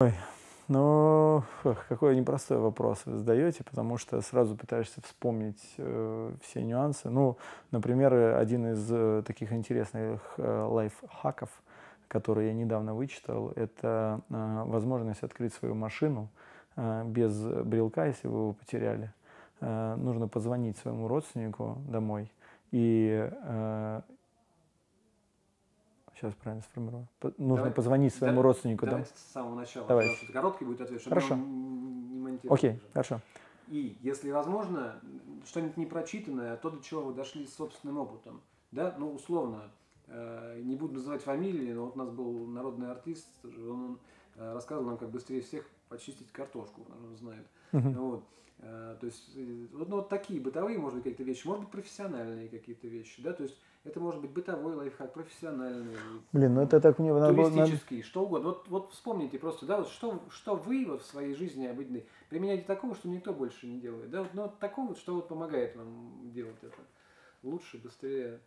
Ой, ну, какой непростой вопрос вы задаете, потому что сразу пытаешься вспомнить все нюансы. Ну, например, один из таких интересных лайфхаков, который я недавно вычитал, это возможность открыть свою машину без брелка, если вы его потеряли. Нужно позвонить своему родственнику домой и... Сейчас правильно сформирую. Нужно позвонить своему родственнику. Давай с самого начала. Давай. Потому что короткий будет ответ, чтобы хорошо. Не монтировать. Окей, хорошо. И, если возможно, что-нибудь непрочитанное, то, до чего вы дошли с собственным опытом. Да? Ну, условно, не буду называть фамилии, но вот у нас был народный артист, он рассказывал нам, как быстрее всех почистить картошку, он знает. Вот. То есть, ну, вот такие бытовые, может быть, какие-то вещи, может быть, профессиональные какие-то вещи, да, то есть это может быть бытовой лайфхак, профессиональный, блин, ну это так мне туристический, что угодно. Вот вспомните просто, да, вот что вы вот в своей жизни обыденной применяете такого, что никто больше не делает, да, вот, но такого, что вот помогает вам делать это лучше, быстрее.